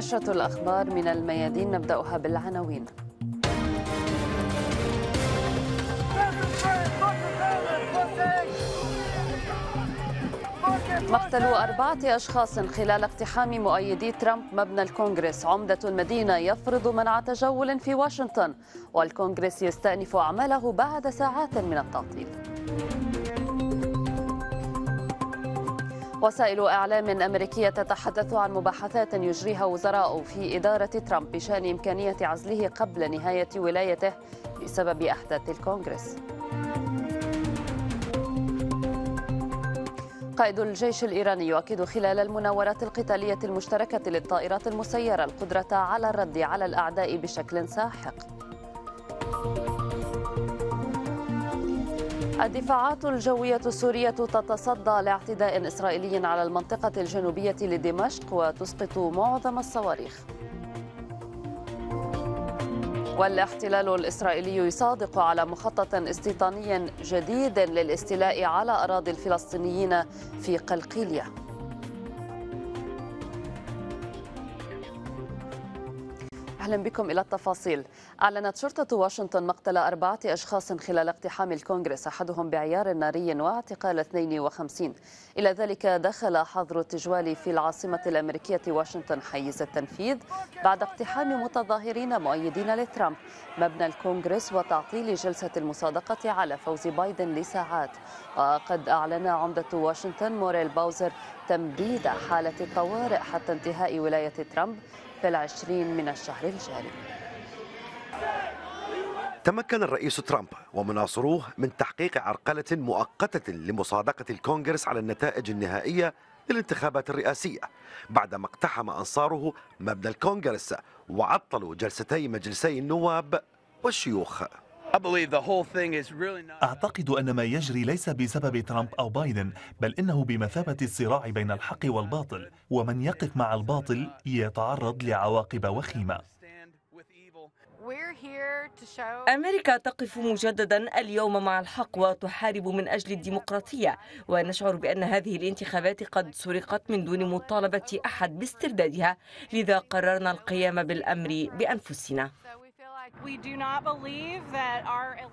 نشرة الأخبار من الميادين نبدأها بالعناوين. مقتل 4 أشخاص خلال اقتحام مؤيدي ترامب مبنى الكونغرس. عمدة المدينة يفرض منع تجول في واشنطن، والكونغرس يستأنف أعماله بعد ساعات من التعطيل. وسائل إعلام أمريكية تتحدث عن مباحثات يجريها وزراء في إدارة ترامب بشأن إمكانية عزله قبل نهاية ولايته بسبب أحداث الكونغرس. قائد الجيش الإيراني يؤكد خلال المناورات القتالية المشتركة للطائرات المسيرة القدرة على الرد على الأعداء بشكل ساحق. الدفاعات الجوية السورية تتصدى لاعتداء إسرائيلي على المنطقة الجنوبية لدمشق وتسقط معظم الصواريخ. والاحتلال الإسرائيلي يصادق على مخطط استيطاني جديد للاستيلاء على أراضي الفلسطينيين في قلقيلية. أهلا بكم إلى التفاصيل. أعلنت شرطة واشنطن مقتل 4 أشخاص خلال اقتحام الكونغرس، أحدهم بعيار ناري واعتقال 52. إلى ذلك دخل حظر التجوال في العاصمة الأمريكية واشنطن حيز التنفيذ بعد اقتحام متظاهرين مؤيدين لترامب مبنى الكونغرس وتعطيل جلسة المصادقة على فوز بايدن لساعات. وقد أعلن عمدة واشنطن موريل باوزر تمديد حالة الطوارئ حتى انتهاء ولاية ترامب في 20 من الشهر الجاري. تمكن الرئيس ترامب ومناصروه من تحقيق عرقلة مؤقتة لمصادقة الكونغرس على النتائج النهائية للانتخابات الرئاسية بعدما اقتحم أنصاره مبنى الكونغرس وعطلوا جلستي مجلسي النواب والشيوخ. أعتقد أن ما يجري ليس بسبب ترامب أو بايدن، بل إنه بمثابة الصراع بين الحق والباطل، ومن يقف مع الباطل يتعرض لعواقب وخيمة. أمريكا تقف مجددا اليوم مع الحق وتحارب من أجل الديمقراطية، ونشعر بأن هذه الانتخابات قد سرقت من دون مطالبة أحد باستردادها، لذا قررنا القيام بالأمر بأنفسنا.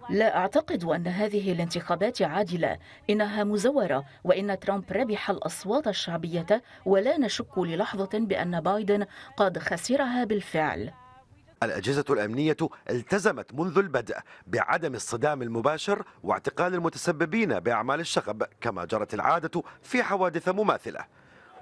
لا أعتقد أن هذه الانتخابات عادلة، إنها مزورة، وإن ترامب ربح الأصوات الشعبية، ولا نشك للحظة بأن بايدن قد خسرها بالفعل. الأجهزة الأمنية التزمت منذ البدء بعدم الصدام المباشر واعتقال المتسببين بأعمال الشغب كما جرت العادة في حوادث مماثلة،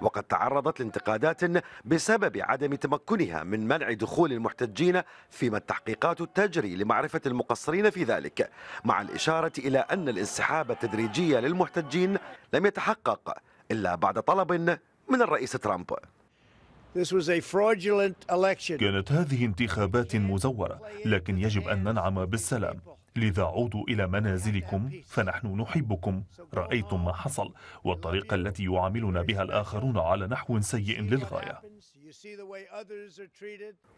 وقد تعرضت لانتقادات بسبب عدم تمكنها من منع دخول المحتجين، فيما التحقيقات تجري لمعرفة المقصرين في ذلك، مع الإشارة إلى أن الانسحاب التدريجي للمحتجين لم يتحقق إلا بعد طلب من الرئيس ترامب. كانت هذه انتخابات مزورة، لكن يجب أن ننعم بالسلام، لذا عودوا إلى منازلكم فنحن نحبكم. رأيتم ما حصل والطريقة التي يعاملنا بها الآخرون على نحو سيء للغاية.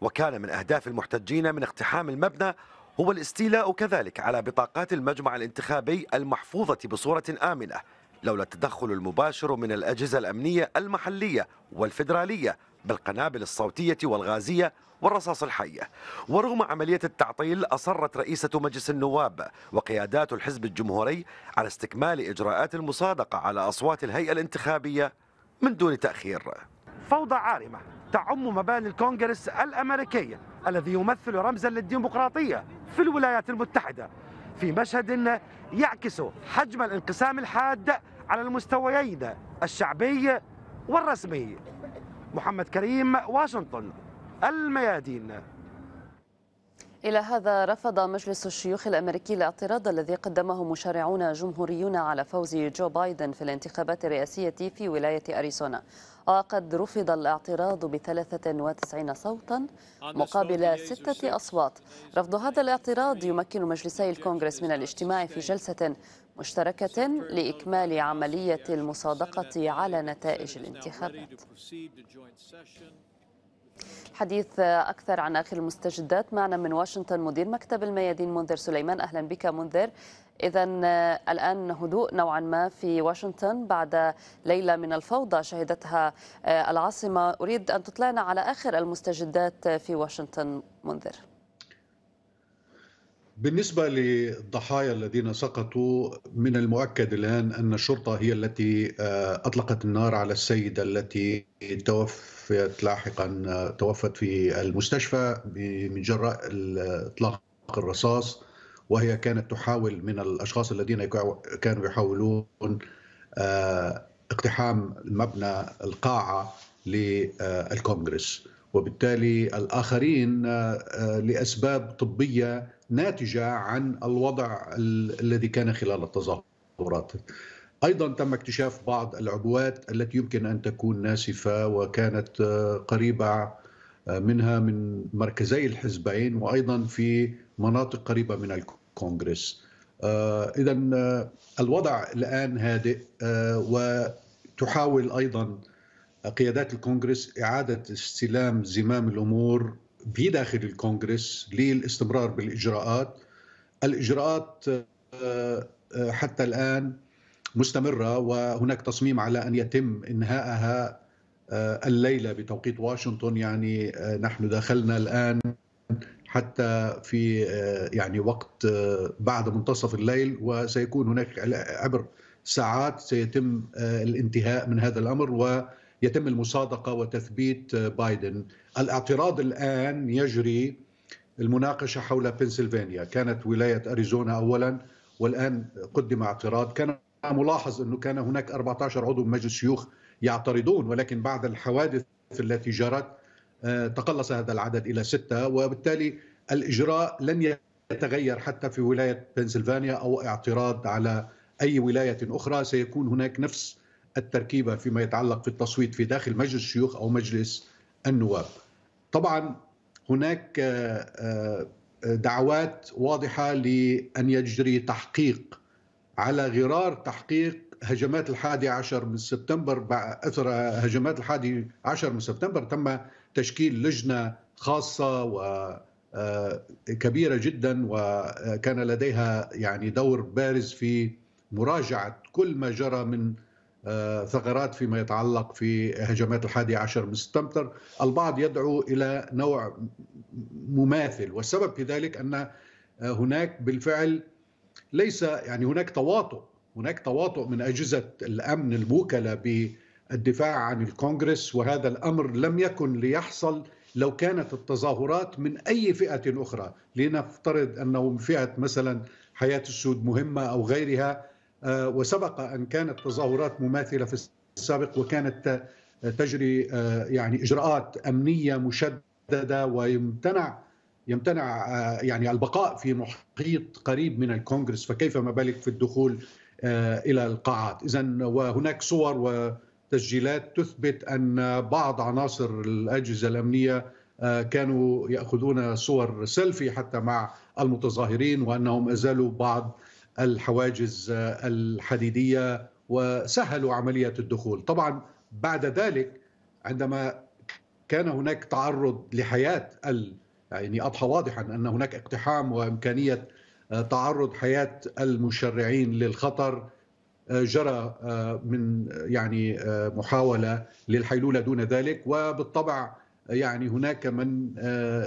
وكان من أهداف المحتجين من اقتحام المبنى هو الاستيلاء كذلك على بطاقات المجمع الانتخابي المحفوظة بصورة آمنة، لولا التدخل المباشر من الأجهزة الأمنية المحلية والفيدرالية بالقنابل الصوتية والغازية والرصاص الحي. ورغم عملية التعطيل أصرت رئيسة مجلس النواب وقيادات الحزب الجمهوري على استكمال إجراءات المصادقة على أصوات الهيئة الانتخابية من دون تأخير. فوضى عارمة تعم مباني الكونغرس الأمريكي الذي يمثل رمزا للديمقراطية في الولايات المتحدة، في مشهد يعكس حجم الانقسام الحاد على المستويين الشعبي والرسمي. محمد كريم، واشنطن، الميادين. إلى هذا رفض مجلس الشيوخ الأمريكي الاعتراض الذي قدمه مشرعون جمهوريون على فوز جو بايدن في الانتخابات الرئاسية في ولاية أريزونا، وقد رفض الاعتراض ب93 صوتا مقابل 6 أصوات. رفض هذا الاعتراض يمكن مجلسي الكونغرس من الاجتماع في جلسة مشتركة لإكمال عملية المصادقة على نتائج الانتخابات. الحديث أكثر عن آخر المستجدات معنا من واشنطن مدير مكتب الميادين منذر سليمان. أهلا بك منذر. إذا الآن هدوء نوعا ما في واشنطن بعد ليلة من الفوضى شهدتها العاصمة. أريد أن تطلعنا على آخر المستجدات في واشنطن منذر. بالنسبة للضحايا الذين سقطوا، من المؤكد الآن أن الشرطة هي التي أطلقت النار على السيدة التي توفت لاحقا، توفت في المستشفى من جراء إطلاق الرصاص، وهي كانت تحاول من الأشخاص الذين كانوا يحاولون اقتحام مبنى القاعة للكونغرس، وبالتالي الآخرين لأسباب طبية ناتجة عن الوضع الذي كان خلال التظاهرات. أيضا تم اكتشاف بعض العبوات التي يمكن أن تكون ناسفة وكانت قريبة منها من مركزي الحزبين، وأيضا في مناطق قريبة من الكونغرس. إذن الوضع الآن هادئ، وتحاول أيضا قيادات الكونغرس إعادة استلام زمام الأمور في داخل الكونغرس للاستمرار بالإجراءات. الإجراءات حتى الآن مستمرة، وهناك تصميم على أن يتم إنهائها الليلة بتوقيت واشنطن. يعني نحن دخلنا الآن حتى في يعني وقت بعد منتصف الليل، وسيكون هناك عبر ساعات سيتم الانتهاء من هذا الأمر ويتم المصادقة وتثبيت بايدن. الاعتراض الآن يجري المناقشة حول بنسلفانيا، كانت ولاية أريزونا أولا، والآن قدم اعتراض. كان ملاحظ أنه كان هناك 14 عضو من مجلس الشيوخ يعترضون، ولكن بعد الحوادث التي جرت تقلص هذا العدد إلى 6، وبالتالي الإجراء لن يتغير حتى في ولاية بنسلفانيا أو اعتراض على أي ولاية أخرى. سيكون هناك نفس التركيبة فيما يتعلق في التصويت في داخل مجلس الشيوخ أو مجلس النواب. طبعا هناك دعوات واضحة لأن يجري تحقيق على غرار تحقيق هجمات الحادي عشر من سبتمبر. أثر هجمات الحادي عشر من سبتمبر تم تشكيل لجنة خاصة وكبيرة جدا، وكان لديها يعني دور بارز في مراجعة كل ما جرى من ثغرات فيما يتعلق في هجمات الحادي عشر من سبتمبر. البعض يدعو إلى نوع مماثل، والسبب في ذلك أن هناك بالفعل ليس يعني هناك تواطؤ، هناك تواطؤ من أجهزة الأمن الوكلاء بالدفاع عن الكونغرس، وهذا الأمر لم يكن ليحصل لو كانت التظاهرات من أي فئة أخرى. لنفترض أنه من فئة مثلا حياة السود مهمة أو غيرها، وسبق أن كانت تظاهرات مماثلة في السابق وكانت تجري يعني إجراءات أمنية مشددة، ويمتنع يعني البقاء في محيط قريب من الكونغرس، فكيف ما بالك في الدخول إلى القاعات. إذن وهناك صور وتسجيلات تثبت أن بعض عناصر الأجهزة الأمنية كانوا يأخذون صور سيلفي حتى مع المتظاهرين، وأنهم أزالوا بعض الحواجز الحديدية وسهلوا عملية الدخول. طبعا بعد ذلك عندما كان هناك تعرض لحياة يعني أضحى واضحا أن هناك اقتحام وإمكانية تعرض حياة المشرعين للخطر، جرى من يعني محاولة للحيلولة دون ذلك. وبالطبع يعني هناك من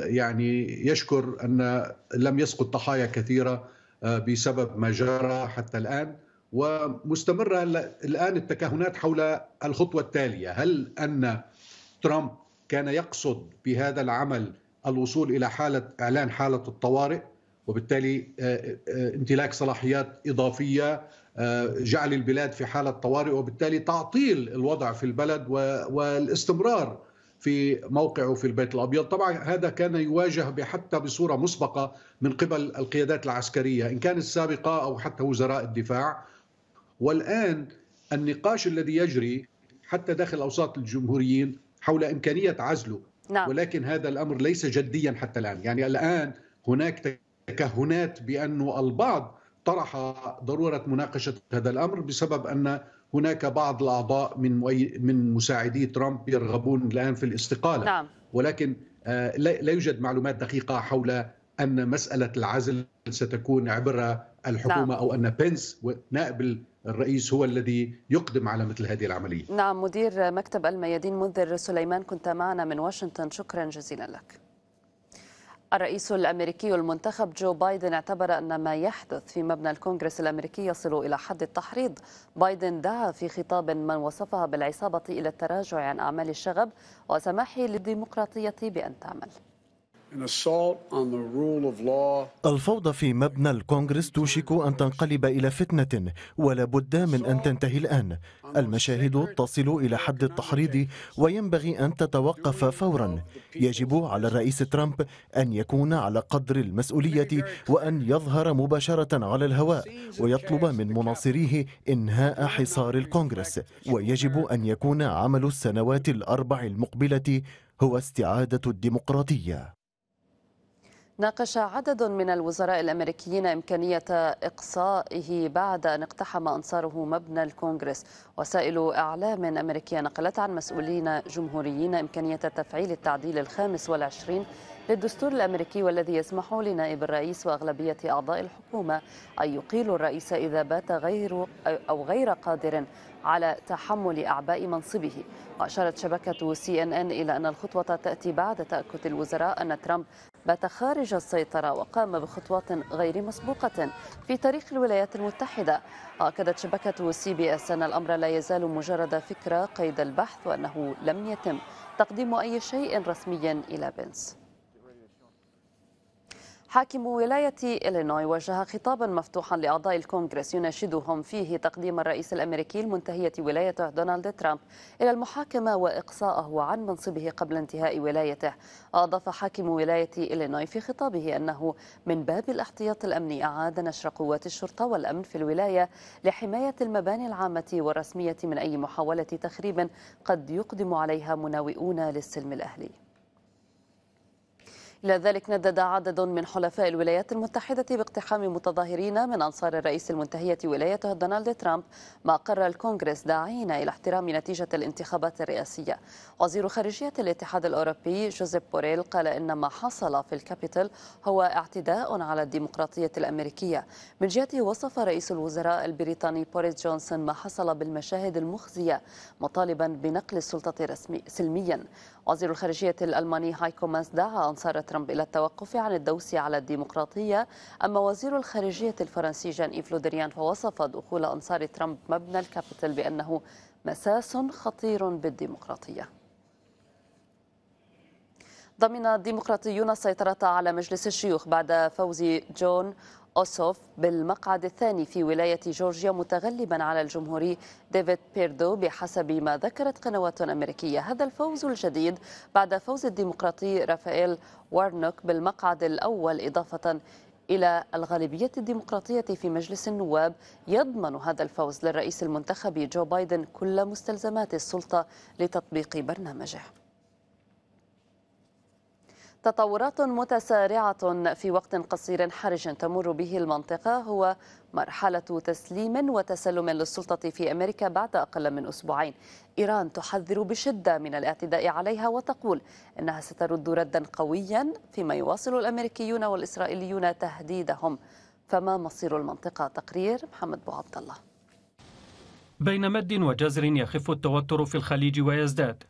يعني يشكر أن لم يسقط ضحايا كثيرة بسبب ما جرى حتى الآن، ومستمرة الآن التكهنات حول الخطوة التالية. هل أن ترامب كان يقصد بهذا العمل الوصول إلى حالة إعلان حالة الطوارئ، وبالتالي امتلاك صلاحيات إضافية، جعل البلاد في حالة طوارئ، وبالتالي تعطيل الوضع في البلد والاستمرار في موقعه في البيت الأبيض؟ طبعا هذا كان يواجه حتى بصورة مسبقة من قبل القيادات العسكرية إن كانت السابقة أو حتى وزراء الدفاع. والآن النقاش الذي يجري حتى داخل أوساط الجمهوريين حول إمكانية عزله، ولكن هذا الأمر ليس جديا حتى الآن. يعني الآن هناك تكهنات بأن البعض طرح ضرورة مناقشة هذا الأمر بسبب أن هناك بعض الأعضاء من مساعدي ترامب يرغبون الآن في الاستقالة. ولكن لا يوجد معلومات دقيقة حول أن مسألة العزل ستكون عبر الحكومة أو أن بنس نائب الرئيس هو الذي يقدم على مثل هذه العملية. نعم، مدير مكتب الميادين منذر سليمان كنت معنا من واشنطن، شكرا جزيلا لك. الرئيس الأمريكي المنتخب جو بايدن اعتبر أن ما يحدث في مبنى الكونغرس الأمريكي يصل إلى حد التحريض. بايدن دعا في خطاب من وصفها بالعصابة إلى التراجع عن أعمال الشغب وسماحه للديمقراطية بأن تعمل. الفوضى في مبنى الكونغرس توشك أن تنقلب إلى فتنة ولا بد من أن تنتهي الآن. المشاهد تصل إلى حد التحريض وينبغي أن تتوقف فورا. يجب على الرئيس ترامب أن يكون على قدر المسؤولية وأن يظهر مباشرة على الهواء ويطلب من مناصريه إنهاء حصار الكونغرس، ويجب أن يكون عمل السنوات الأربع المقبلة هو استعادة الديمقراطية. ناقش عدد من الوزراء الأمريكيين إمكانية إقصائه بعد أن اقتحم أنصاره مبنى الكونغرس. وسائل إعلام أمريكية نقلت عن مسؤولين جمهوريين إمكانية تفعيل التعديل 25 للدستور الأمريكي والذي يسمح لنائب الرئيس وأغلبية أعضاء الحكومة أن يقيلوا الرئيس إذا بات غير قادر على تحمل أعباء منصبه. وأشارت شبكة CNN إلى أن الخطوة تأتي بعد تأكد الوزراء أن ترامب بات خارج السيطرة وقام بخطوات غير مسبوقة في تاريخ الولايات المتحدة. وأكدت شبكة CBS أن الأمر لا يزال مجرد فكرة قيد البحث وأنه لم يتم تقديم أي شيء رسمي إلى بنس. حاكم ولاية إلينوي وجه خطابا مفتوحا لأعضاء الكونغرس يناشدهم فيه تقديم الرئيس الأمريكي المنتهية ولايته دونالد ترامب إلى المحاكمة وإقصائه عن منصبه قبل انتهاء ولايته. أضاف حاكم ولاية إلينوي في خطابه أنه من باب الاحتياط الأمني أعاد نشر قوات الشرطة والأمن في الولاية لحماية المباني العامة والرسمية من أي محاولة تخريب قد يقدم عليها مناوئون للسلم الأهلي. إلى ذلك ندد عدد من حلفاء الولايات المتحدة باقتحام متظاهرين من أنصار الرئيس المنتهية ولايته دونالد ترامب، ما أقر الكونغرس داعين إلى احترام نتيجة الانتخابات الرئاسية. وزير خارجية الاتحاد الأوروبي جوزيف بوريل قال إن ما حصل في الكابيتال هو اعتداء على الديمقراطية الأمريكية. من جهته وصف رئيس الوزراء البريطاني بوريس جونسون ما حصل بالمشاهد المخزية مطالبا بنقل السلطة سلميا. وزير الخارجية الألماني هايكو ماس دعا أنصار ترامب إلى التوقف عن الدوس على الديمقراطية. أما وزير الخارجية الفرنسي جان إيف لودريان فوصف دخول أنصار ترامب مبنى الكابيتال بأنه مساس خطير بالديمقراطية. ضمن الديمقراطيون السيطرة على مجلس الشيوخ بعد فوز جون أوسوف بالمقعد الثاني في ولاية جورجيا متغلبا على الجمهوري ديفيد بيردو بحسب ما ذكرت قنوات أمريكية. هذا الفوز الجديد بعد فوز الديمقراطي رافائيل وارنوك بالمقعد الأول إضافة إلى الغالبية الديمقراطية في مجلس النواب يضمن هذا الفوز للرئيس المنتخب جو بايدن كل مستلزمات السلطة لتطبيق برنامجه. تطورات متسارعة في وقت قصير حرج تمر به المنطقة هو مرحلة تسليم وتسلم للسلطة في أمريكا بعد أقل من أسبوعين. إيران تحذر بشدة من الاعتداء عليها وتقول إنها سترد ردا قويا، فيما يواصل الأمريكيون والإسرائيليون تهديدهم. فما مصير المنطقة؟ تقرير محمد بو عبد الله. بين مد وجزر يخف التوتر في الخليج ويزداد.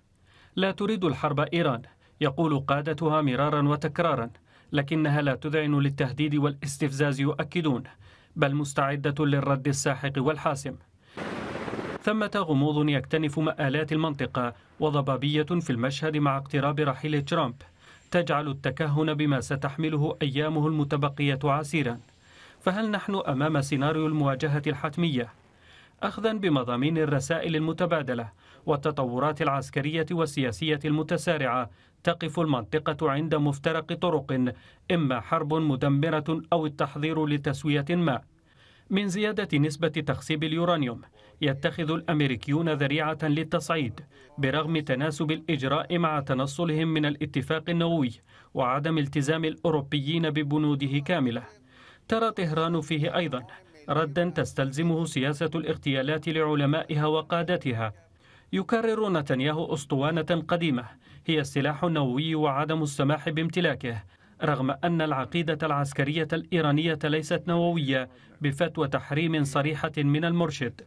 لا تريد الحرب إيران، يقول قادتها مرارا وتكرارا، لكنها لا تذعن للتهديد والاستفزاز يؤكدون، بل مستعدة للرد الساحق والحاسم. ثمة غموض يكتنف مآلات المنطقة وضبابية في المشهد مع اقتراب رحيل ترامب تجعل التكهن بما ستحمله أيامه المتبقية عسيرا. فهل نحن أمام سيناريو المواجهة الحتمية؟ أخذا بمضامين الرسائل المتبادلة والتطورات العسكرية والسياسية المتسارعة، تقف المنطقة عند مفترق طرق، إما حرب مدمرة أو التحضير لتسوية ما. من زيادة نسبة تخصيب اليورانيوم يتخذ الأمريكيون ذريعة للتصعيد برغم تناسب الإجراء مع تنصلهم من الاتفاق النووي وعدم التزام الأوروبيين ببنوده كاملة. ترى طهران فيه أيضا ردا تستلزمه سياسة الاغتيالات لعلمائها وقادتها. يكرر نتنياهو أسطوانة قديمة هي السلاح النووي وعدم السماح بامتلاكه، رغم أن العقيدة العسكرية الإيرانية ليست نووية بفتوى تحريم صريحة من المرشد.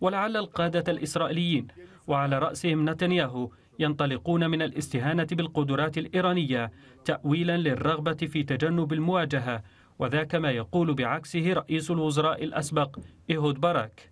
ولعل القادة الإسرائيليين وعلى رأسهم نتنياهو ينطلقون من الاستهانة بالقدرات الإيرانية تأويلا للرغبة في تجنب المواجهة، وذاك ما يقول بعكسه رئيس الوزراء الأسبق إيهود باراك.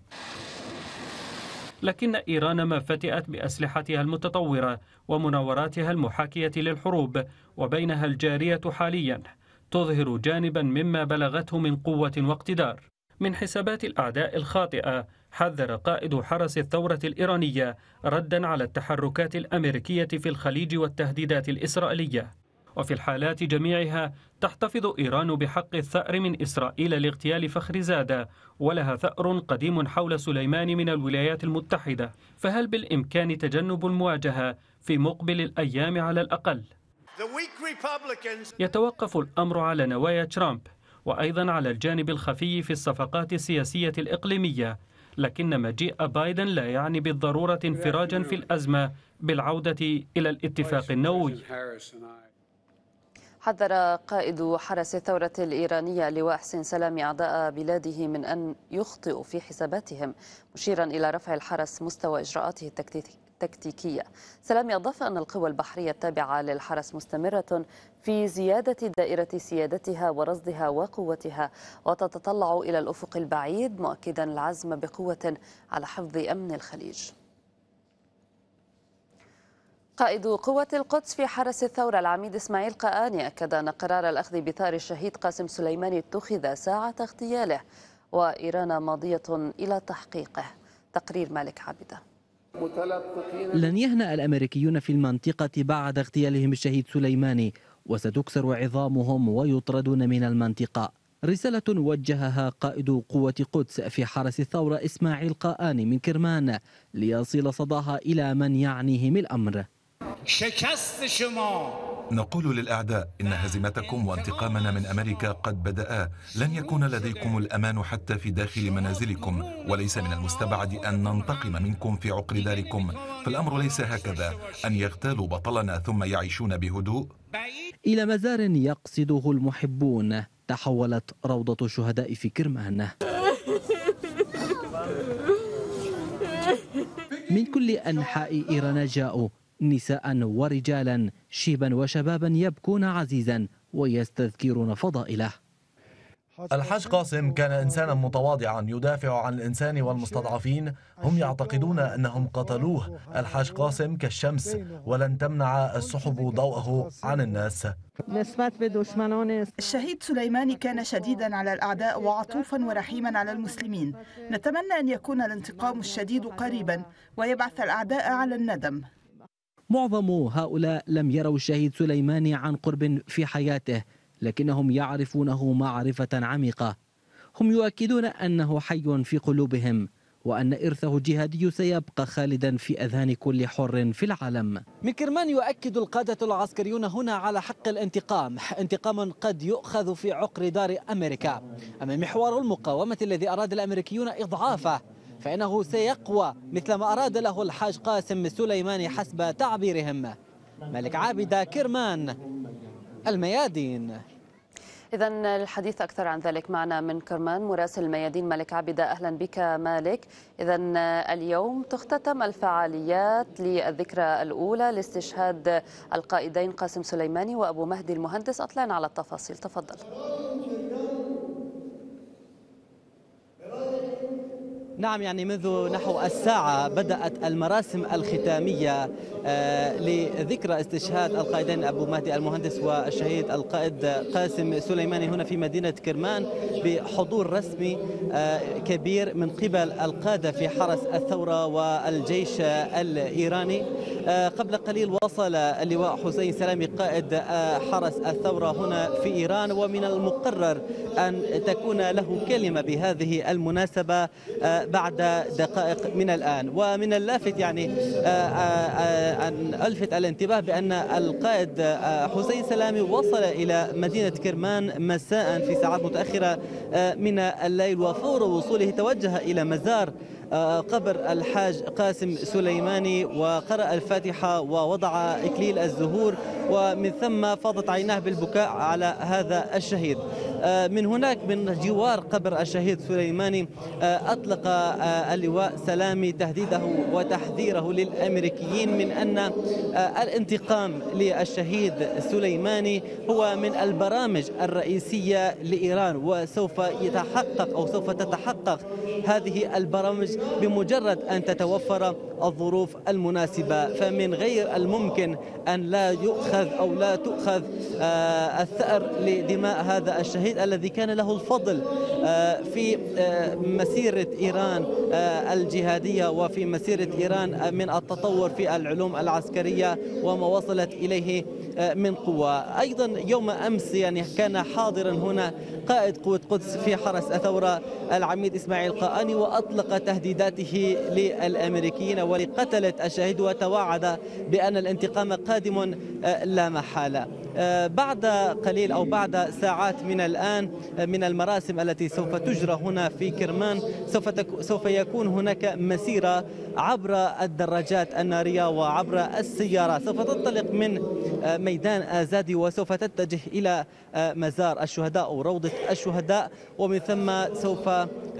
لكن إيران ما فتئت بأسلحتها المتطورة ومناوراتها المحاكية للحروب، وبينها الجارية حاليا تظهر جانبا مما بلغته من قوة واقتدار. من حسابات الأعداء الخاطئة، حذر قائد حرس الثورة الإيرانية ردا على التحركات الأمريكية في الخليج والتهديدات الإسرائيلية. وفي الحالات جميعها تحتفظ إيران بحق الثأر من إسرائيل لاغتيال فخرزادة، ولها ثأر قديم حول سليمان من الولايات المتحدة، فهل بالإمكان تجنب المواجهة في مقبل الأيام على الأقل؟ يتوقف الأمر على نوايا ترامب، وأيضا على الجانب الخفي في الصفقات السياسية الإقليمية، لكن مجيء بايدن لا يعني بالضرورة انفراجا في الأزمة بالعودة إلى الاتفاق النووي. حذر قائد حرس الثورة الإيرانية اللواء حسين سلامي أعداء بلاده من أن يخطئوا في حساباتهم، مشيرا إلى رفع الحرس مستوى إجراءاته التكتيكية. سلامي أضاف أن القوى البحرية التابعة للحرس مستمرة في زيادة دائرة سيادتها ورصدها وقوتها، وتتطلع إلى الأفق البعيد، مؤكدا العزم بقوة على حفظ أمن الخليج. قائد قوة القدس في حرس الثورة العميد إسماعيل قآني أكد أن قرار الأخذ بثأر الشهيد قاسم سليماني اتخذ ساعة اغتياله، وإيران ماضية إلى تحقيقه. تقرير مالك عبيدة. لن يهنأ الأمريكيون في المنطقة بعد اغتيالهم الشهيد سليماني، وستكسر عظامهم ويطردون من المنطقة. رسالة وجهها قائد قوة قدس في حرس الثورة إسماعيل قآني من كرمان ليصل صداها إلى من يعنيهم الأمر. نقول للأعداء إن هزيمتكم وانتقامنا من أمريكا قد بدأ. لن يكون لديكم الأمان حتى في داخل منازلكم، وليس من المستبعد أن ننتقم منكم في عقر داركم، فالأمر ليس هكذا أن يغتالوا بطلنا ثم يعيشون بهدوء. إلى مزار يقصده المحبون تحولت روضة الشهداء في كرمان. من كل أنحاء إيران جاءوا، نساء ورجالا، شيبا وشبابا، يبكون عزيزا ويستذكرون فضائله. الحاج قاسم كان إنسانا متواضعا يدافع عن الإنسان والمستضعفين. هم يعتقدون أنهم قتلوه. الحاج قاسم كالشمس، ولن تمنع السحب ضوءه عن الناس. الشهيد سليماني كان شديدا على الأعداء وعطوفا ورحيما على المسلمين. نتمنى أن يكون الانتقام الشديد قريبا ويبعث الأعداء على الندم. معظم هؤلاء لم يروا الشهيد سليماني عن قرب في حياته، لكنهم يعرفونه معرفة عميقة. هم يؤكدون أنه حي في قلوبهم، وأن إرثه الجهادي سيبقى خالدا في أذهان كل حر في العالم. من كرمان يؤكد القادة العسكريون هنا على حق الانتقام، انتقام قد يؤخذ في عقر دار أمريكا. أما محور المقاومة الذي أراد الأمريكيون إضعافه فإنه سيقوى مثلما أراد له الحاج قاسم سليماني حسب تعبيرهم. مالك عابدة، كرمان، الميادين. إذن الحديث أكثر عن ذلك معنا من كرمان مراسل الميادين مالك عابدة. أهلا بك مالك. إذن اليوم تختتم الفعاليات للذكرى الأولى لاستشهاد القائدين قاسم سليماني وأبو مهدي المهندس. أطلعنا على التفاصيل، تفضل. نعم، يعني منذ نحو الساعة بدأت المراسم الختامية لذكرى استشهاد القائدين أبو مهدي المهندس والشهيد القائد قاسم سليماني هنا في مدينة كرمان، بحضور رسمي كبير من قبل القادة في حرس الثورة والجيش الإيراني. قبل قليل وصل اللواء حسين سلامي قائد حرس الثورة هنا في إيران، ومن المقرر أن تكون له كلمة بهذه المناسبة بعد دقائق من الآن. ومن اللافت يعني أن ألفت الانتباه بأن القائد حسين سلامي وصل إلى مدينة كرمان مساء في ساعات متأخرة من الليل، وفور وصوله توجه إلى مزار قبر الحاج قاسم سليماني وقرأ الفاتحة ووضع إكليل الزهور، ومن ثم فاضت عيناه بالبكاء على هذا الشهيد. من هناك من جوار قبر الشهيد سليماني أطلق اللواء سلامي تهديده وتحذيره للأمريكيين من أن الانتقام للشهيد سليماني هو من البرامج الرئيسية لإيران، وسوف يتحقق أو سوف تتحقق هذه البرامج بمجرد أن تتوفر الظروف المناسبة. فمن غير الممكن أن لا يؤخذ أو لا تؤخذ الثأر لدماء هذا الشهيد الذي كان له الفضل في مسيرة إيران الجهادية وفي مسيرة إيران من التطور في العلوم العسكرية وما وصلت إليه من قوة. أيضا يوم أمس يعني كان حاضرا هنا قائد قوة قدس في حرس الثورة العميد إسماعيل قاآني وأطلق تهديداته للأمريكيين ولقتلة الشهيد، وتوعد بأن الانتقام قادم لا محالة. بعد قليل أو بعد ساعات من الآن من المراسم التي سوف تجرى هنا في كرمان سوف يكون هناك مسيرة عبر الدراجات النارية وعبر السيارات، سوف تنطلق من ميدان آزادي وسوف تتجه إلى مزار الشهداء أو روضة الشهداء، ومن ثم سوف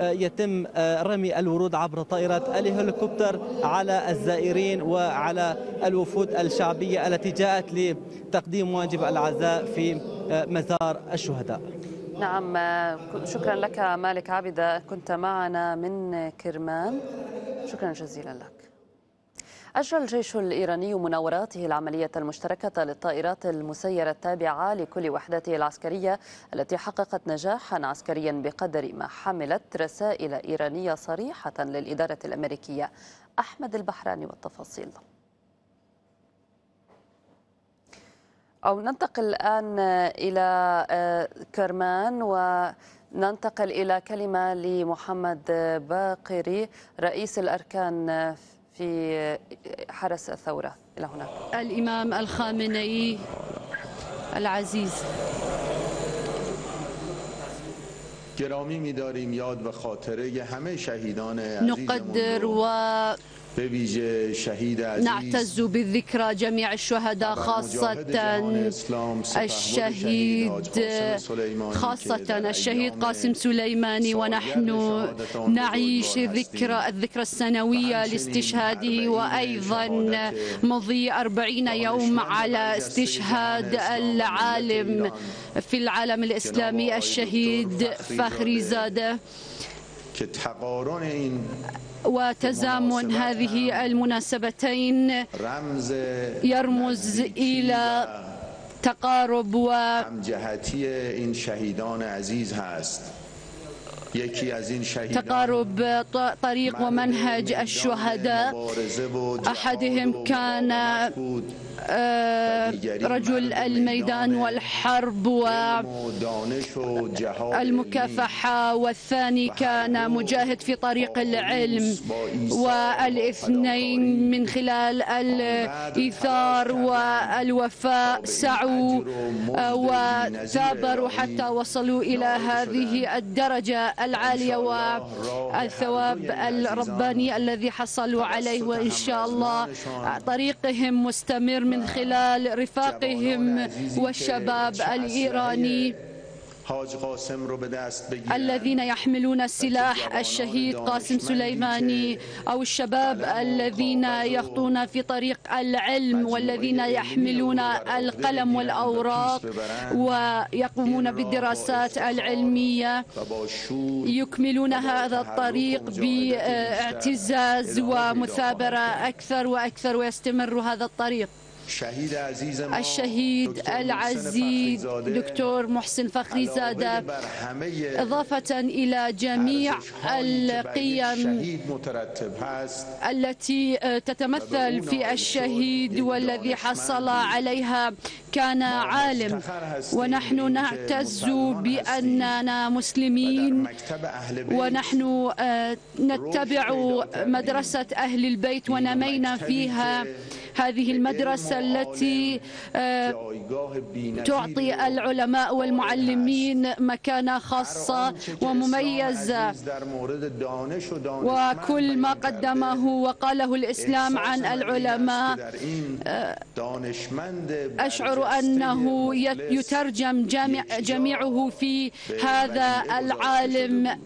يتم رمي الورود عبر طائرة الهليكوبتر على الزائرين وعلى الوفود الشعبية التي جاءت لتقديم واجب العزاء في مزار الشهداء. نعم، شكرا لك مالك عابدة، كنت معنا من كرمان، شكرا جزيلا لك. أجرى الجيش الإيراني مناوراته العملية المشتركة للطائرات المسيرة التابعة لكل وحداته العسكرية التي حققت نجاحا عسكريا بقدر ما حملت رسائل إيرانية صريحة للإدارة الأمريكية. أحمد البحراني والتفاصيل. أو ننتقل الآن إلى كرمان وننتقل إلى كلمة لمحمد باقري رئيس الأركان في حرس الثورة. إلى هناك. الإمام الخامنئي العزيز. نقدر نعتز بالذكرى جميع الشهداء، خاصة الشهيد قاسم سليماني، ونحن نعيش الذكرى السنوية لاستشهاده، وأيضا مضي 40 يوم على استشهاد العالم في العالم الإسلامي الشهيد فخري زاده. وتزامن هذه المناسبتين يرمز إلى تقارب طريق ومنهج الشهداء. أحدهم كان رجل الميدان والحرب والمكافحة، والثاني كان مجاهد في طريق العلم، والاثنين من خلال الإيثار والوفاء سعوا وثابروا حتى وصلوا إلى هذه الدرجة العالية والثواب الرباني الذي حصلوا عليه، وإن شاء الله طريقهم مستمر من خلال رفاقهم والشباب الإيراني الذين يحملون سلاح الشهيد قاسم سليماني، أو الشباب الذين يخطون في طريق العلم والذين يحملون القلم والأوراق ويقومون بالدراسات العلمية، يكملون هذا الطريق باعتزاز ومثابرة أكثر وأكثر، ويستمر هذا الطريق. الشهيد العزيز دكتور محسن فخري زاده، إضافة إلى جميع القيم التي تتمثل في الشهيد والذي حصل عليها، كان عالم، ونحن نعتز بأننا مسلمين، ونحن نتبع مدرسة أهل البيت ونمينا فيها، هذه المدرسة التي تعطي العلماء والمعلمين مكانة خاصة ومميزة، وكل ما قدمه وقاله الإسلام عن العلماء أشعر أنه يترجم جميعه في هذا العالم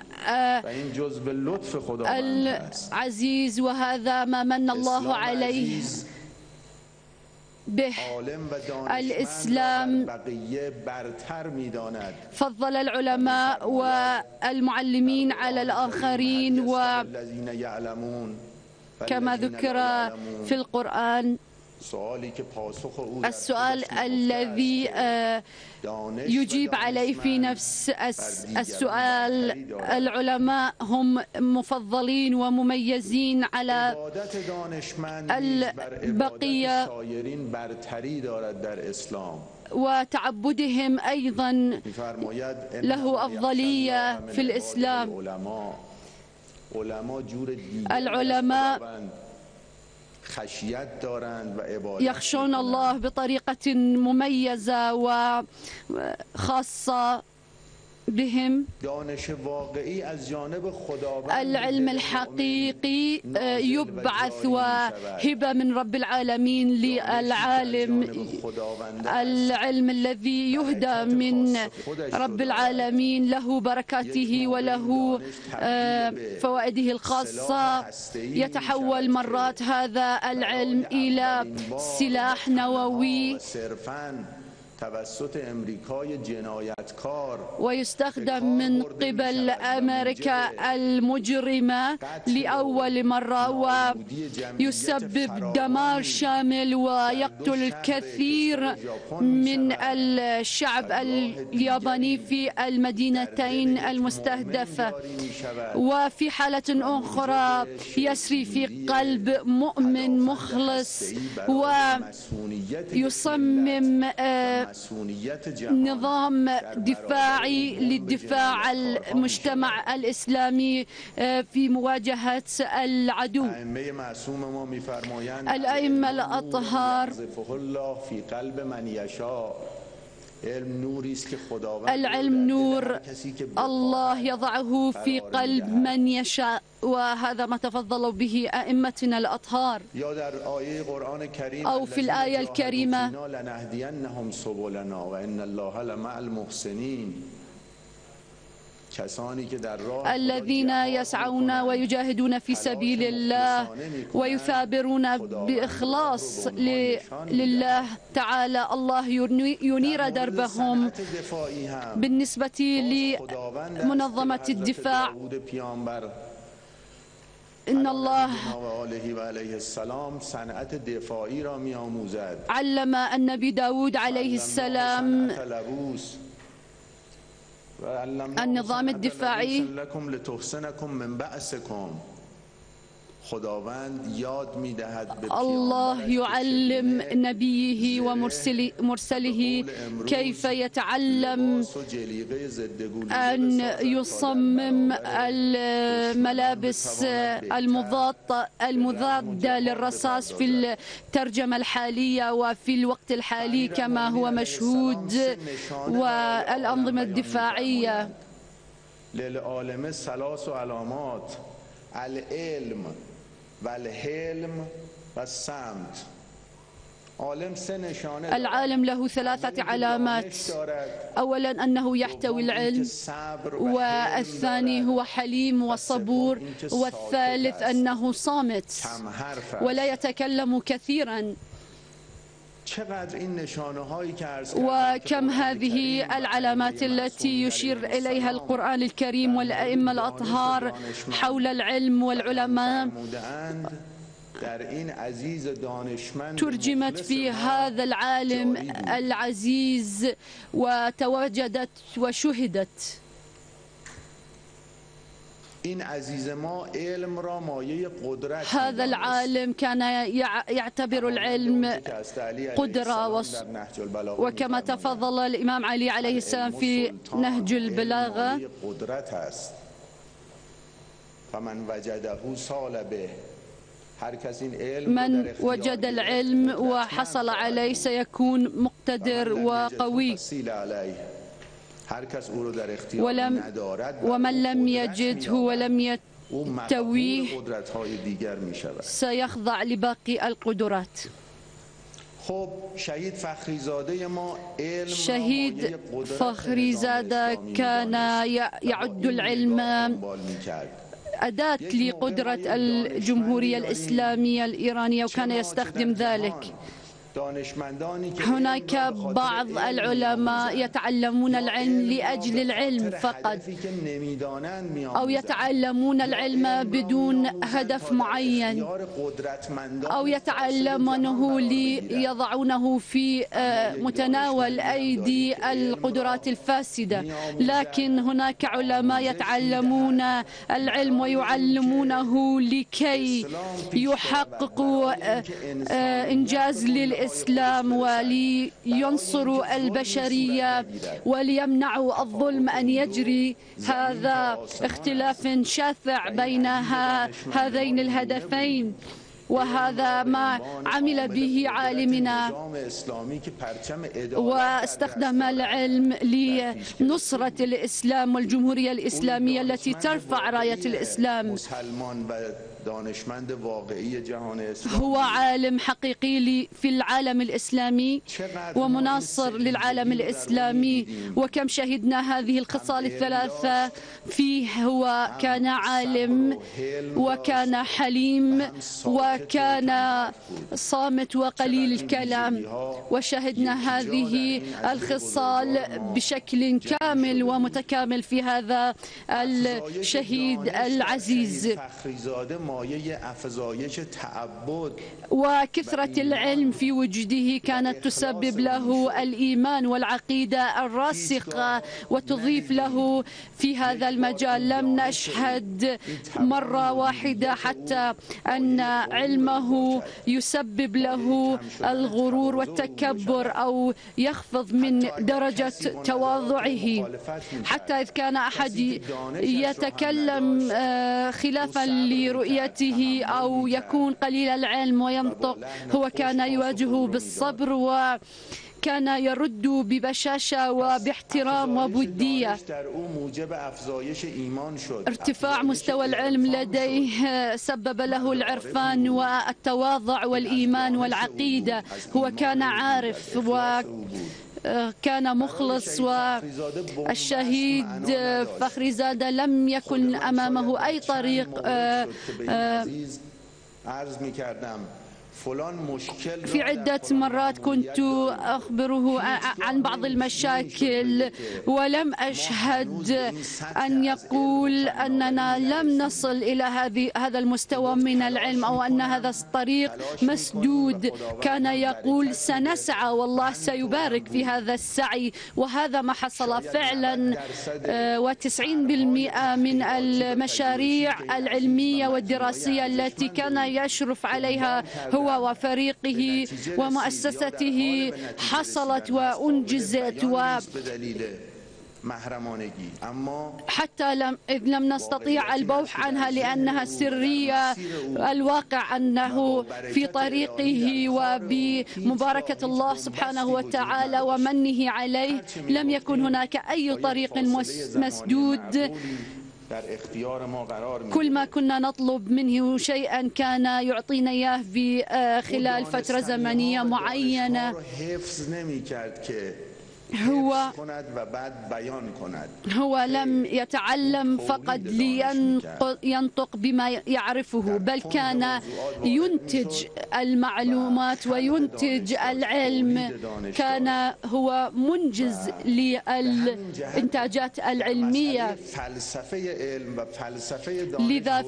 العزيز، وهذا ما من الله عليه به. الإسلام فضل العلماء والمعلمين على الآخرين، وكما ذكر في القرآن السؤال الذي يجيب عليه في نفس السؤال. العلماء هم مفضلين ومميزين على البقية، وتعبدهم أيضا له أفضلية في الإسلام. العلماء يخشون الله بطريقة مميزة وخاصة بهم. العلم الحقيقي يبعث وهبة من رب العالمين للعالم، العلم الذي يهدى من رب العالمين له بركاته وله فوائده الخاصة. يتحول مرات هذا العلم إلى سلاح نووي ويستخدم من قبل أمريكا المجرمة لأول مرة، ويسبب دمار شامل ويقتل الكثير من الشعب الياباني في المدينتين المستهدفة. وفي حالة أخرى يسري في قلب مؤمن مخلص ويصمم نظام دفاعي للدفاع عن المجتمع الإسلامي في مواجهة العدو. الأئمة الأطهار العلم نور، الله يضعه في قلب من يشاء، وهذا ما تفضلوا به أئمتنا الأطهار. أو في الآية الكريمة الذين يسعون ويجاهدون في سبيل الله ويثابرون بإخلاص لله تعالى، الله ينير دربهم. بالنسبة لمنظمة الدفاع إن الله علم النبي داود عليه السلام النظام الدفاعي. الله يعلم نبيه ومرسله كيف يتعلم أن يصمم الملابس المضادة للرصاص في الترجمة الحالية وفي الوقت الحالي كما هو مشهود، والأنظمة الدفاعية. للعالم ثلاث علامات: العلم والحلم والصمت. العالم له ثلاثة علامات: أولا أنه يحتوي العلم، والثاني هو حليم وصبور، والثالث أنه صامت ولا يتكلم كثيرا. وكم هذه العلامات التي يشير إليها القرآن الكريم والأئمة الأطهار حول العلم والعلماء ترجمت في هذا العالم العزيز وتواجدت وشهدت. هذا العالم كان يعتبر العلم قدرة، وكما تفضل الإمام علي عليه السلام في نهج البلاغة من وجد العلم وحصل عليه سيكون مقتدر وقوي، ومن لم يجده ولم يتويه سيخضع لباقي القدرات. شهيد فخری زاده كان يعد العلم أداة لقدرة الجمهورية الإسلامية الإيرانية، وكان يستخدم ذلك. هناك بعض العلماء يتعلمون العلم لأجل العلم فقط، أو يتعلمون العلم بدون هدف معين، أو يتعلمونه ليضعونه في متناول أيدي القدرات الفاسدة. لكن هناك علماء يتعلمون العلم ويعلمونه لكي يحققوا إنجاز للإسلام ولينصروا البشرية وليمنعوا الظلم أن يجري. هذا اختلاف شاسع بين هذين الهدفين، وهذا ما عمل به عالمنا واستخدم العلم لنصرة الإسلام والجمهورية الإسلامية التي ترفع راية الإسلام. هو عالم حقيقي في العالم الإسلامي ومناصر للعالم الإسلامي، وكم شهدنا هذه الخصال الثلاثة فيه. هو كان عالم وكان حليم وكان صامت وقليل الكلام، وشهدنا هذه الخصال بشكل كامل ومتكامل في هذا الشهيد العزيز. وكثرة العلم في وجوده كانت تسبب له الإيمان والعقيدة الراسخة وتضيف له في هذا المجال. لم نشهد مرة واحدة حتى أن علمه يسبب له الغرور والتكبر أو يخفض من درجة تواضعه، حتى إذ كان أحد يتكلم خلافا لرؤيته أو يكون قليل العلم وينطق، هو كان يواجهه بالصبر وكان يرد ببشاشة وباحترام وبودية. ارتفاع مستوى العلم لديه سبب له العرفان والتواضع والإيمان والعقيدة. هو كان عارف وكان مخلص، والشهيد فخری زاده لم يكن أمامه أي طريق في عدة مرات كنت أخبره عن بعض المشاكل، ولم أشهد أن يقول أننا لم نصل إلى هذا المستوى من العلم أو أن هذا الطريق مسدود. كان يقول سنسعى والله سيبارك في هذا السعي، وهذا ما حصل فعلا. و90% من المشاريع العلمية والدراسية التي كان يشرف عليها هو وفريقه ومؤسسته حصلت وأنجزت، حتى لم نستطيع البوح عنها لأنها سرية. الواقع أنه في طريقه وبمباركة الله سبحانه وتعالى ومنه عليه لم يكن هناك أي طريق مسدود. كل ما كنا نطلب منه شيئا كان يعطينا إياه في خلال فترة زمنية معينة. هو لم يتعلم فقط لينطق بما يعرفه، بل كان ينتج المعلومات وينتج العلم. كان هو منجز للإنتاجات العلمية. لذا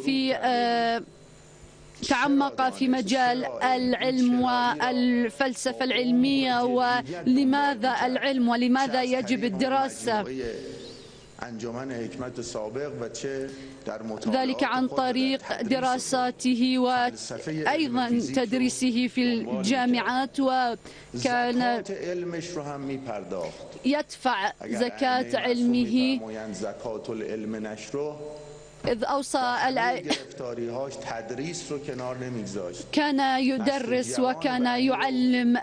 تعمق في مجال العلم والفلسفة العلمية ولماذا العلم ولماذا يجب الدراسة، ذلك عن طريق دراساته وأيضا تدريسه في الجامعات. وكان يدفع زكاة علمه إذ أوصى كان يدرس وكان يعلم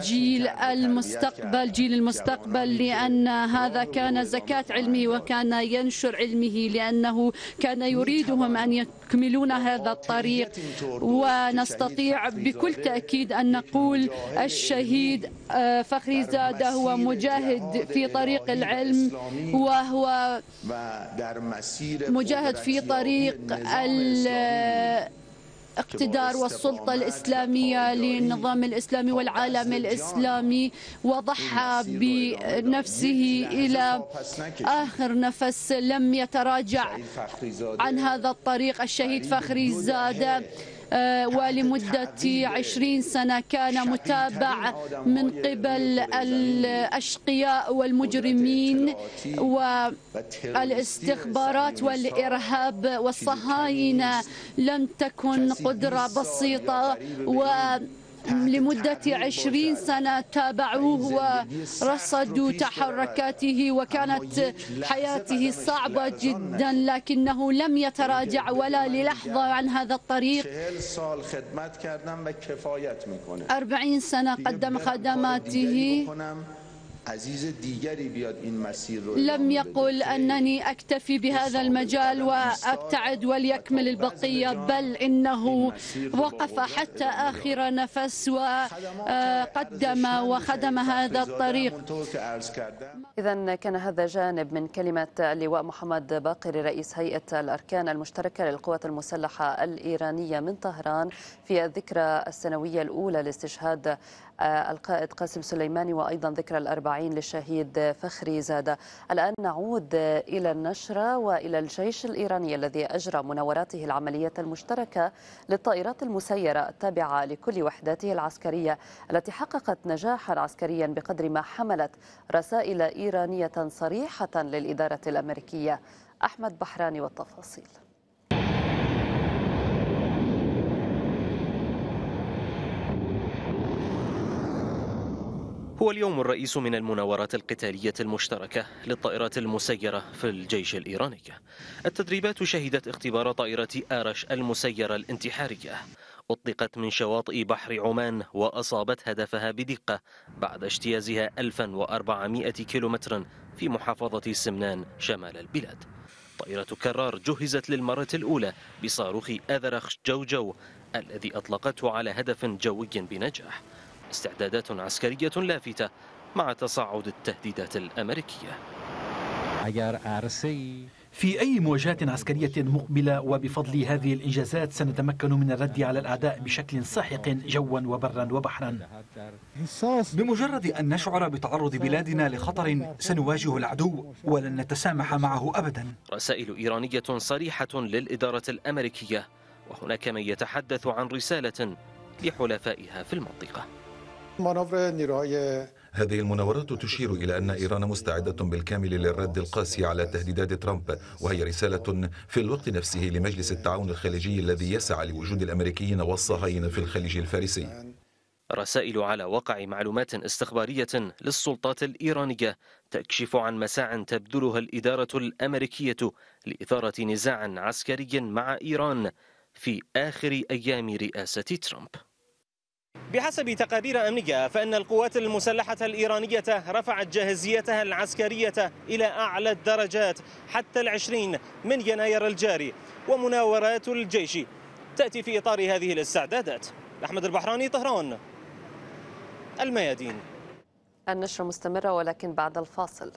جيل المستقبل لأن هذا كان زكاة علمه وكان ينشر علمه، لأنه كان يريدهم أن يكملون هذا الطريق. ونستطيع بكل تأكيد أن نقول الشهيد فخري زادة هو مجاهد في طريق العلم، وهو مجاهد في طريق الاقتدار والسلطة الإسلامية للنظام الإسلامي والعالم الإسلامي، وضحى بنفسه إلى آخر نفس، لم يتراجع عن هذا الطريق. الشهيد فخري زادة ولمدة 20 سنة كان متابع من قبل الأشقياء والمجرمين والاستخبارات والإرهاب والصهاينة، لم تكن قدرة بسيطة، ولمدة 20 سنة تابعوه ورصدوا تحركاته، وكانت حياته صعبة جدا، لكنه لم يتراجع ولا للحظة عن هذا الطريق. 40 سنة قدم خدماته، لم يقل أنني أكتفي بهذا المجال وأبتعد وليكمل البقية، بل إنه وقف حتى آخر نفس وقدم وخدم هذا الطريق. إذن كان هذا جانب من كلمة اللواء محمد باقر رئيس هيئة الأركان المشتركة للقوات المسلحة الإيرانية من طهران في الذكرى السنوية الأولى لاستشهاد القائد قاسم سليماني، وأيضا ذكرى ال40 للشهيد فخري زادة. الآن نعود إلى النشرة وإلى الجيش الإيراني الذي أجرى مناوراته العملية المشتركة للطائرات المسيرة التابعة لكل وحداته العسكرية، التي حققت نجاحا عسكريا بقدر ما حملت رسائل إيرانية صريحة للإدارة الأمريكية. أحمد بحراني والتفاصيل. هو اليوم الرئيس من المناورات القتالية المشتركة للطائرات المسيرة في الجيش الإيراني. التدريبات شهدت اختبار طائرة آرش المسيرة الانتحارية، أطلقت من شواطئ بحر عمان وأصابت هدفها بدقة بعد اجتيازها 1400 كيلومترا في محافظة سمنان شمال البلاد. طائرة كرار جهزت للمرة الأولى بصاروخ أذرخش جوجو الذي أطلقته على هدف جوي بنجاح. استعدادات عسكرية لافتة مع تصاعد التهديدات الأمريكية. في أي مواجهة عسكرية مقبلة وبفضل هذه الإنجازات سنتمكن من الرد على الأعداء بشكل ساحق جوا وبرا وبحرا. بمجرد أن نشعر بتعرض بلادنا لخطر سنواجه العدو ولن نتسامح معه أبدا. رسائل إيرانية صريحة للإدارة الأمريكية، وهناك من يتحدث عن رسالة لحلفائها في المنطقة. هذه المناورات تشير إلى أن إيران مستعدة بالكامل للرد القاسي على تهديدات ترامب، وهي رسالة في الوقت نفسه لمجلس التعاون الخليجي الذي يسعى لوجود الأمريكيين والصهاينة في الخليج الفارسي. رسائل على وقع معلومات استخبارية للسلطات الإيرانية تكشف عن مساع تبذلها الإدارة الأمريكية لإثارة نزاع عسكري مع إيران في آخر أيام رئاسة ترامب. بحسب تقارير أمنية فإن القوات المسلحة الإيرانية رفعت جاهزيتها العسكرية إلى أعلى الدرجات حتى 20 من يناير الجاري، ومناورات الجيش تأتي في إطار هذه الاستعدادات. أحمد البحراني، طهران، الميادين. النشرة مستمرة ولكن بعد الفاصل.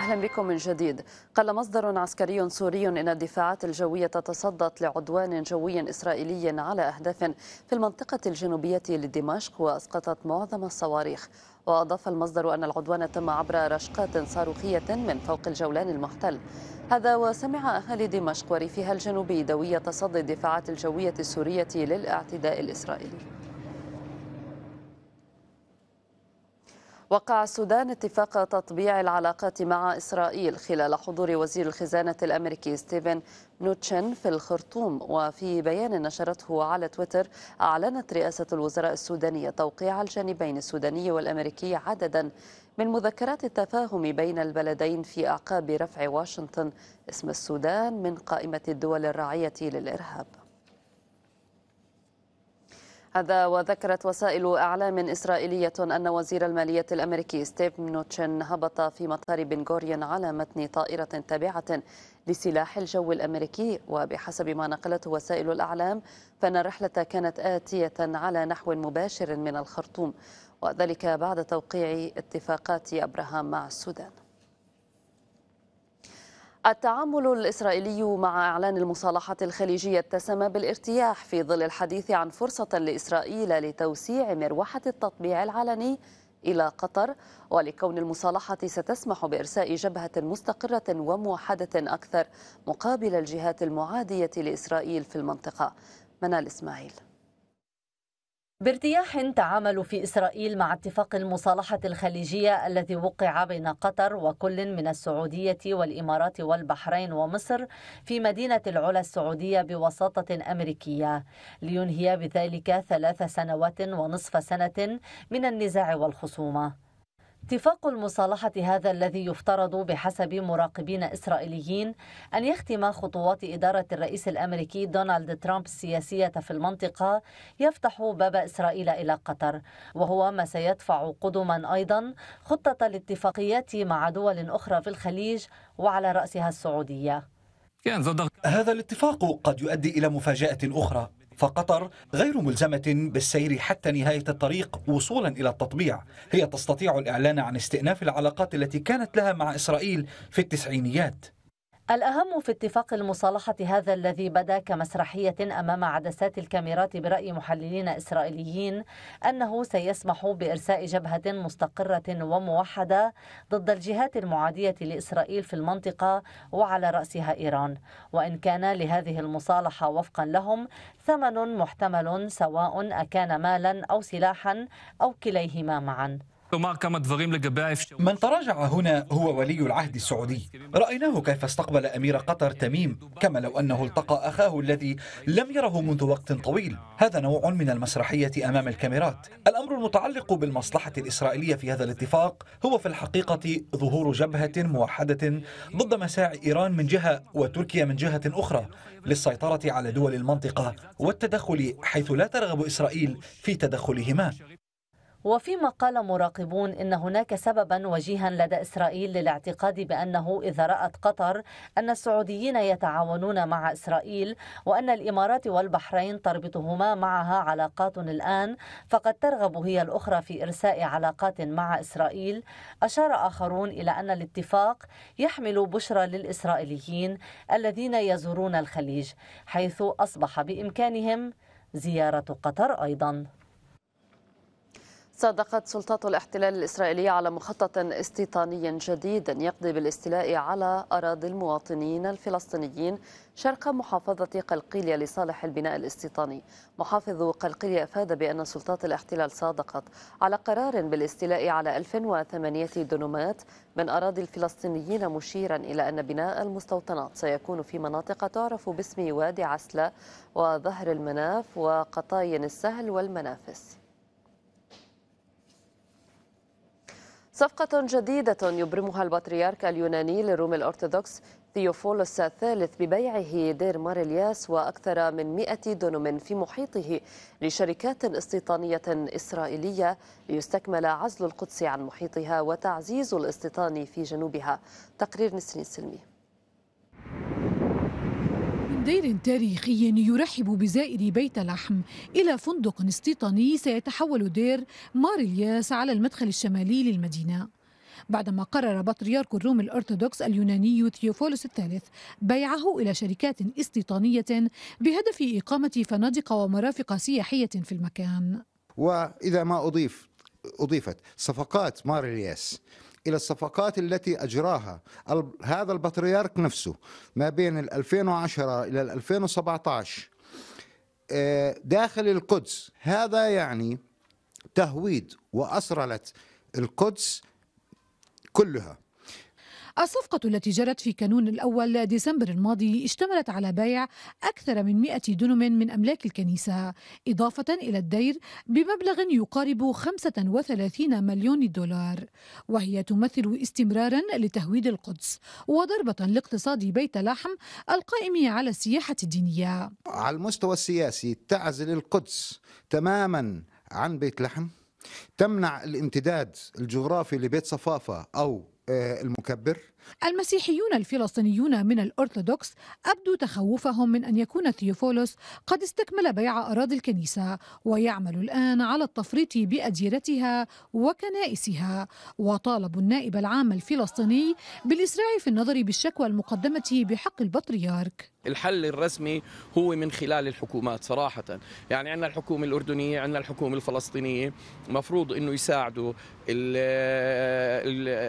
أهلا بكم من جديد. قال مصدر عسكري سوري إن الدفاعات الجوية تصدت لعدوان جوي إسرائيلي على أهداف في المنطقة الجنوبية لدمشق وأسقطت معظم الصواريخ. وأضاف المصدر أن العدوان تم عبر رشقات صاروخية من فوق الجولان المحتل. هذا وسمع أهالي دمشق وريفها الجنوبي دوية تصدي الدفاعات الجوية السورية للاعتداء الإسرائيلي. وقع السودان اتفاق تطبيع العلاقات مع إسرائيل خلال حضور وزير الخزانة الأمريكي ستيفن نوتشن في الخرطوم. وفي بيان نشرته على تويتر، أعلنت رئاسة الوزراء السودانية توقيع الجانبين السوداني والأمريكي عددا من مذكرات التفاهم بين البلدين في أعقاب رفع واشنطن اسم السودان من قائمة الدول الراعية للإرهاب. هذا وذكرت وسائل أعلام إسرائيلية أن وزير المالية الأمريكي ستيفن نوتشن هبط في مطار بن غوريون على متن طائرة تابعة لسلاح الجو الأمريكي. وبحسب ما نقلته وسائل الأعلام فإن الرحلة كانت آتية على نحو مباشر من الخرطوم، وذلك بعد توقيع اتفاقات أبراهام مع السودان. التعامل الإسرائيلي مع إعلان المصالحة الخليجية اتسم بالارتياح في ظل الحديث عن فرصة لإسرائيل لتوسيع مروحة التطبيع العلني إلى قطر، ولكون المصالحة ستسمح بإرساء جبهة مستقرة وموحدة أكثر مقابل الجهات المعادية لإسرائيل في المنطقة. منال إسماعيل. بارتياح تعاملوا في إسرائيل مع اتفاق المصالحة الخليجية الذي وقع بين قطر وكل من السعودية والإمارات والبحرين ومصر في مدينة العلا السعودية بوساطة أمريكية، لينهي بذلك 3.5 سنوات من النزاع والخصومة. اتفاق المصالحة هذا الذي يفترض بحسب مراقبين إسرائيليين أن يختم خطوات إدارة الرئيس الأمريكي دونالد ترامب السياسية في المنطقة يفتح باب إسرائيل إلى قطر، وهو ما سيدفع قدما أيضا خطة الاتفاقيات مع دول أخرى في الخليج وعلى رأسها السعودية. هذا الاتفاق قد يؤدي إلى مفاجأة أخرى، فقطر غير ملزمة بالسير حتى نهاية الطريق وصولا إلى التطبيع. هي تستطيع الإعلان عن استئناف العلاقات التي كانت لها مع إسرائيل في التسعينيات. الأهم في اتفاق المصالحة هذا الذي بدا كمسرحية أمام عدسات الكاميرات برأي محللين إسرائيليين أنه سيسمح بإرساء جبهة مستقرة وموحدة ضد الجهات المعادية لإسرائيل في المنطقة وعلى رأسها إيران، وإن كان لهذه المصالحة وفقا لهم ثمن محتمل سواء أكان مالا أو سلاحا أو كليهما معا. من تراجع هنا هو ولي العهد السعودي، رأيناه كيف استقبل أمير قطر تميم كما لو أنه التقى أخاه الذي لم يره منذ وقت طويل. هذا نوع من المسرحية أمام الكاميرات. الأمر المتعلق بالمصلحة الإسرائيلية في هذا الاتفاق هو في الحقيقة ظهور جبهة موحدة ضد مساعي إيران من جهة وتركيا من جهة أخرى للسيطرة على دول المنطقة والتدخل حيث لا ترغب إسرائيل في تدخلهما. وفيما قال مراقبون إن هناك سببا وجيها لدى إسرائيل للاعتقاد بأنه إذا رأت قطر أن السعوديين يتعاونون مع إسرائيل وأن الإمارات والبحرين تربطهما معها علاقات الآن، فقد ترغب هي الأخرى في إرساء علاقات مع إسرائيل. أشار آخرون إلى أن الاتفاق يحمل بشرى للإسرائيليين الذين يزورون الخليج، حيث أصبح بإمكانهم زيارة قطر أيضا. صادقت سلطات الاحتلال الإسرائيلية على مخطط استيطاني جديد يقضي بالاستيلاء على أراضي المواطنين الفلسطينيين شرق محافظة قلقيلية لصالح البناء الاستيطاني. محافظ قلقيلية أفاد بأن سلطات الاحتلال صادقت على قرار بالاستيلاء على 1008 دونمات من أراضي الفلسطينيين، مشيرا إلى أن بناء المستوطنات سيكون في مناطق تعرف باسم وادي عسلة وظهر المناف وقطاين السهل والمنافس. صفقة جديدة يبرمها البطريرك اليوناني للروم الأرثوذكس ثيوفولوس الثالث ببيعه دير ماريلياس وأكثر من 100 دونم في محيطه لشركات استيطانية إسرائيلية ليستكمل عزل القدس عن محيطها وتعزيز الاستيطان في جنوبها. تقرير نسرين سلمي. من دير تاريخي يرحب بزائري بيت لحم إلى فندق استيطاني سيتحول دير ماريلياس على المدخل الشمالي للمدينة، بعدما قرر بطريرك الروم الأرثوذكس اليوناني ثيوفولوس الثالث بيعه إلى شركات استيطانية بهدف إقامة فنادق ومرافق سياحية في المكان. وإذا ما أضيفت صفقات ماريلياس إلى الصفقات التي أجراها هذا البطريرك نفسه ما بين 2010 إلى 2017 داخل القدس، هذا يعني تهويد وأسرلة القدس كلها. الصفقة التي جرت في كانون الأول ديسمبر الماضي اشتملت على بيع أكثر من 100 دونم من أملاك الكنيسة، إضافة إلى الدير بمبلغ يقارب 35 مليون دولار، وهي تمثل استمرارا لتهويد القدس وضربة لاقتصاد بيت لحم القائم على السياحة الدينية. على المستوى السياسي تعزل القدس تماما عن بيت لحم، تمنع الامتداد الجغرافي لبيت صفافة أو المكبر. المسيحيون الفلسطينيون من الأرثوذكس أبدوا تخوفهم من أن يكون ثيوفولوس قد استكمل بيع أراضي الكنيسة ويعمل الآن على التفريط بأديرتها وكنائسها، وطالبوا النائب العام الفلسطيني بالإسراع في النظر بالشكوى المقدمة بحق البطريرك. الحل الرسمي هو من خلال الحكومات صراحة، يعني عندنا الحكومة الأردنية، عندنا الحكومة الفلسطينية، مفروض أنه يساعدوا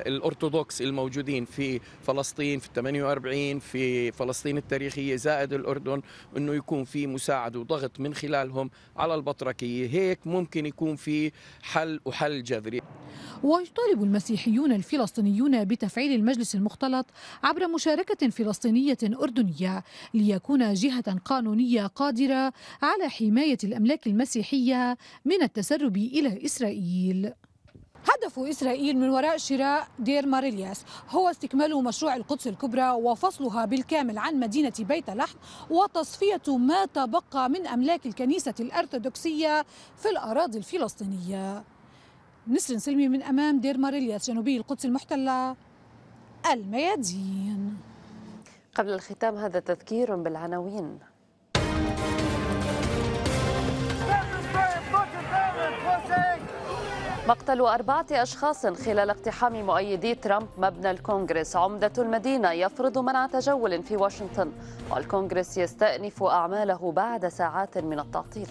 الأرثوذكس الموجودين في فلسطين في 48 في فلسطين التاريخية زائد الأردن، أنه يكون في مساعدة وضغط من خلالهم على البطركية، هيك ممكن يكون في حل وحل جذري. ويطالب المسيحيون الفلسطينيون بتفعيل المجلس المختلط عبر مشاركة فلسطينية أردنية ليكون جهة قانونية قادرة على حماية الأملاك المسيحية من التسرب إلى إسرائيل. هدف إسرائيل من وراء شراء دير ماريلياس هو استكمال مشروع القدس الكبرى وفصلها بالكامل عن مدينة بيت لحم وتصفية ما تبقى من أملاك الكنيسة الأرثوذكسية في الأراضي الفلسطينية. نسرين سلمي من أمام دير ماريلياس جنوبي القدس المحتلة، الميادين. قبل الختام هذا تذكير بالعناوين. مقتل 4 أشخاص خلال اقتحام مؤيدي ترامب مبنى الكونغرس. عمدة المدينة يفرض منع تجول في واشنطن، والكونغرس يستأنف أعماله بعد ساعات من التعطيل.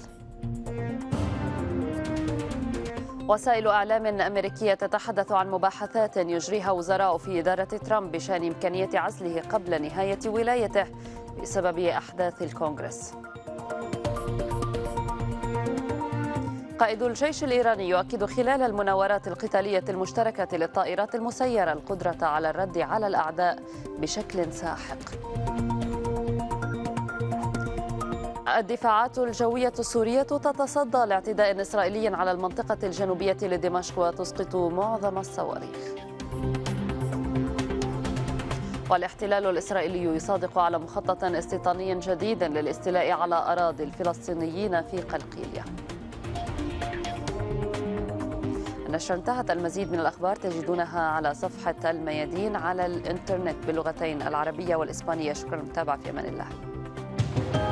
وسائل إعلام أمريكية تتحدث عن مباحثات يجريها وزراء في إدارة ترامب بشأن إمكانية عزله قبل نهاية ولايته بسبب أحداث الكونغرس. قائد الجيش الإيراني يؤكد خلال المناورات القتالية المشتركة للطائرات المسيرة القدرة على الرد على الأعداء بشكل ساحق. الدفاعات الجوية السورية تتصدى لاعتداء إسرائيلي على المنطقة الجنوبية لدمشق وتسقط معظم الصواريخ. والاحتلال الإسرائيلي يصادق على مخطط استيطاني جديد للاستيلاء على أراضي الفلسطينيين في قلقيلية. النشرة انتهت. المزيد من الأخبار تجدونها على صفحة الميادين على الإنترنت باللغتين العربية والإسبانية. شكرا للمتابعة، في أمان الله.